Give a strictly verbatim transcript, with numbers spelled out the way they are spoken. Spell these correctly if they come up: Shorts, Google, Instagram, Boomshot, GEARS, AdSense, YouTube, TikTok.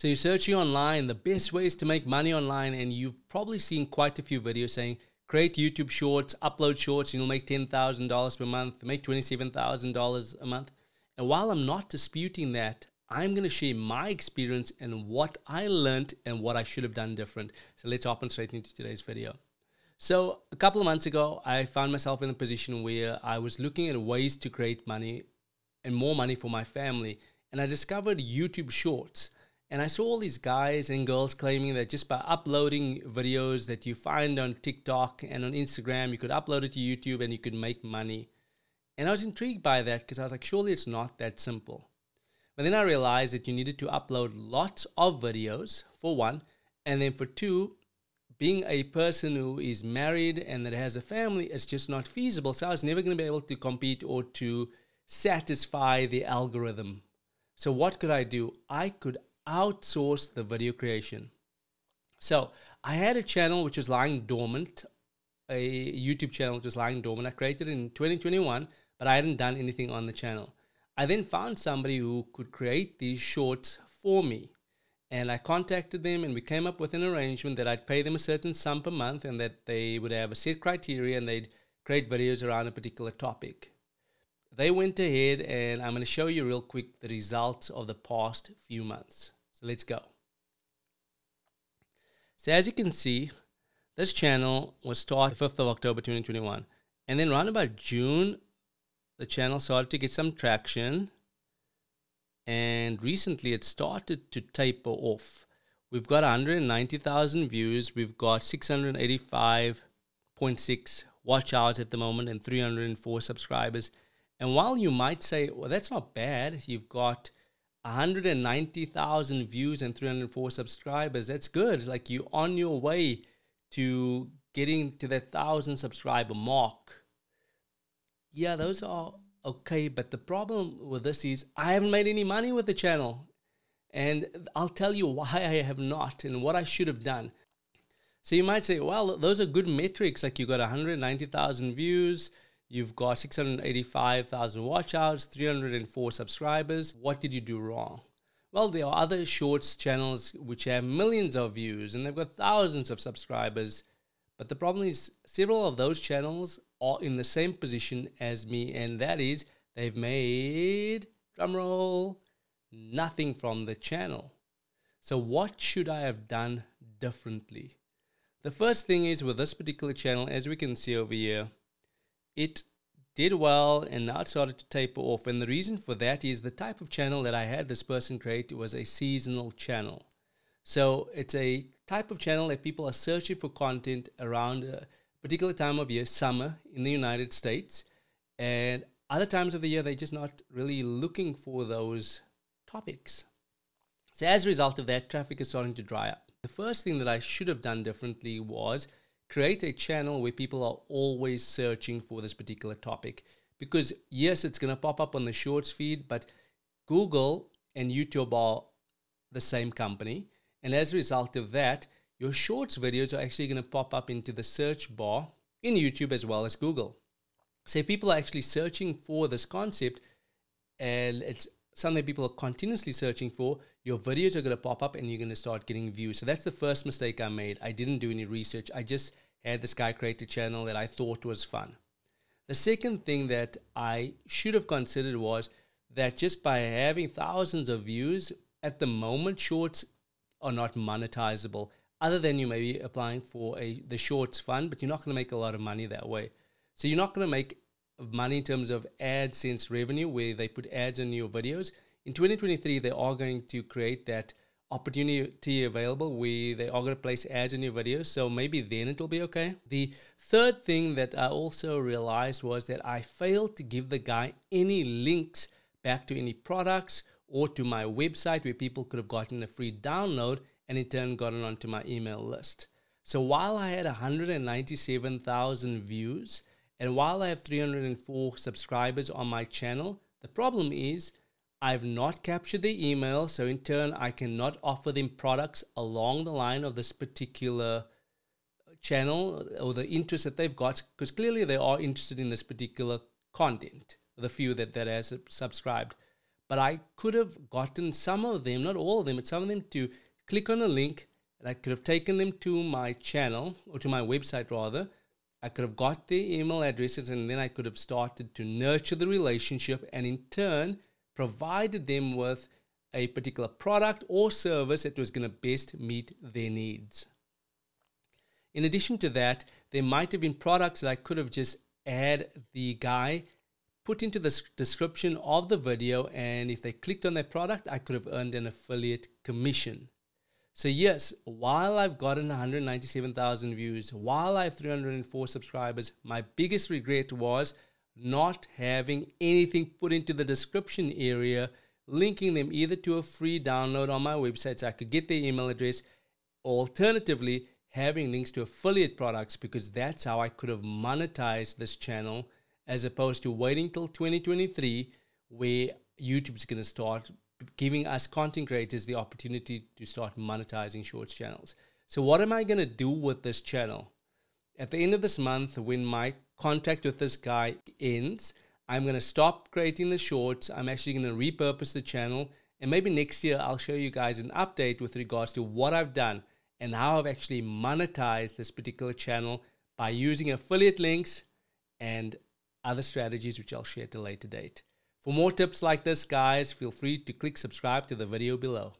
So you're searching online, the best ways to make money online, and you've probably seen quite a few videos saying, create YouTube shorts, upload shorts, and you'll make ten thousand dollars per month, make twenty-seven thousand dollars a month. And while I'm not disputing that, I'm going to share my experience and what I learned and what I should have done different. So let's hop on straight into today's video. So a couple of months ago, I found myself in a position where I was looking at ways to create money and more money for my family. And I discovered YouTube shorts. And I saw all these guys and girls claiming that just by uploading videos that you find on TikTok and on Instagram, you could upload it to YouTube and you could make money. And I was intrigued by that because I was like, surely it's not that simple. But then I realized that you needed to upload lots of videos, for one. And then for two, being a person who is married and that has a family, it's just not feasible. So I was never going to be able to compete or to satisfy the algorithm. So what could I do? I could outsource the video creation. So I had a channel which was lying dormant, a YouTube channel which was lying dormant. I created it in twenty twenty-one, but I hadn't done anything on the channel. I then found somebody who could create these shorts for me, and I contacted them and we came up with an arrangement that I'd pay them a certain sum per month and that they would have a set criteria and they'd create videos around a particular topic. They went ahead, and I'm going to show you real quick the results of the past few months. So let's go. So as you can see, this channel was started the fifth of October twenty twenty-one, and then round about June the channel started to get some traction, and recently it started to taper off. We've got one hundred ninety thousand views, we've got six hundred eighty-five point six watch hours at the moment and three hundred four subscribers. And while you might say, well, that's not bad, you've got one hundred ninety thousand views and three hundred four subscribers, that's good, like you're on your way to getting to that thousand subscriber mark. Yeah, those are okay, but the problem with this is I haven't made any money with the channel. And I'll tell you why I have not and what I should have done. So you might say, well, those are good metrics. Like you got one hundred ninety thousand views, you've got six hundred eighty-five thousand watch hours, three hundred four subscribers. What did you do wrong? Well, there are other shorts channels which have millions of views and they've got thousands of subscribers. But the problem is several of those channels are in the same position as me, and that is they've made, drumroll, nothing from the channel. So what should I have done differently? The first thing is with this particular channel, as we can see over here, it did well and now it started to taper off. And the reason for that is the type of channel that I had this person create was a seasonal channel. So it's a type of channel that people are searching for content around a particular time of year, summer in the United States, and other times of the year, they're just not really looking for those topics. So as a result of that, traffic is starting to dry up. The first thing that I should have done differently was create a channel where people are always searching for this particular topic, because yes, it's going to pop up on the shorts feed, but Google and YouTube are the same company. And as a result of that, your shorts videos are actually going to pop up into the search bar in YouTube as well as Google. So if people are actually searching for this concept and it's something people are continuously searching for, your videos are going to pop up and you're going to start getting views. So that's the first mistake I made. I didn't do any research. I just had this guy create a channel that I thought was fun. The second thing that I should have considered was that just by having thousands of views, at the moment, shorts are not monetizable. Other than you may be applying for a, the shorts fund, but you're not going to make a lot of money that way. So you're not going to make money in terms of AdSense revenue where they put ads on your videos. In twenty twenty-three, they are going to create that opportunity available where they are going to place ads on your videos. So maybe then it will be okay. The third thing that I also realized was that I failed to give the guy any links back to any products or to my website where people could have gotten a free download and in turn gotten onto my email list. So while I had one hundred ninety-seven thousand views and while I have three hundred four subscribers on my channel, the problem is I've not captured the email, so in turn I cannot offer them products along the line of this particular channel or the interest that they've got, because clearly they are interested in this particular content, the few that, that has subscribed. but I could have gotten some of them, not all of them, but some of them to click on a link, and I could have taken them to my channel, or to my website rather. I could have got their email addresses, and then I could have started to nurture the relationship, and in turn provided them with a particular product or service that was going to best meet their needs. In addition to that, there might have been products that I could have just add the guy, put into the description of the video, and if they clicked on that product, I could have earned an affiliate commission. So yes, while I've gotten one hundred ninety-seven thousand views, while I have three hundred four subscribers, my biggest regret was not having anything put into the description area, linking them either to a free download on my website so I could get their email address, or alternatively, having links to affiliate products, because that's how I could have monetized this channel, as opposed to waiting till twenty twenty-three, where YouTube's going to start giving us content creators the opportunity to start monetizing shorts channels. So what am I going to do with this channel? At the end of this month, when my contract with this guy ends, I'm going to stop creating the shorts. I'm actually going to repurpose the channel. And maybe next year, I'll show you guys an update with regards to what I've done and how I've actually monetized this particular channel by using affiliate links and other strategies, which I'll share at a later date. For more tips like this, guys, feel free to click subscribe to the video below.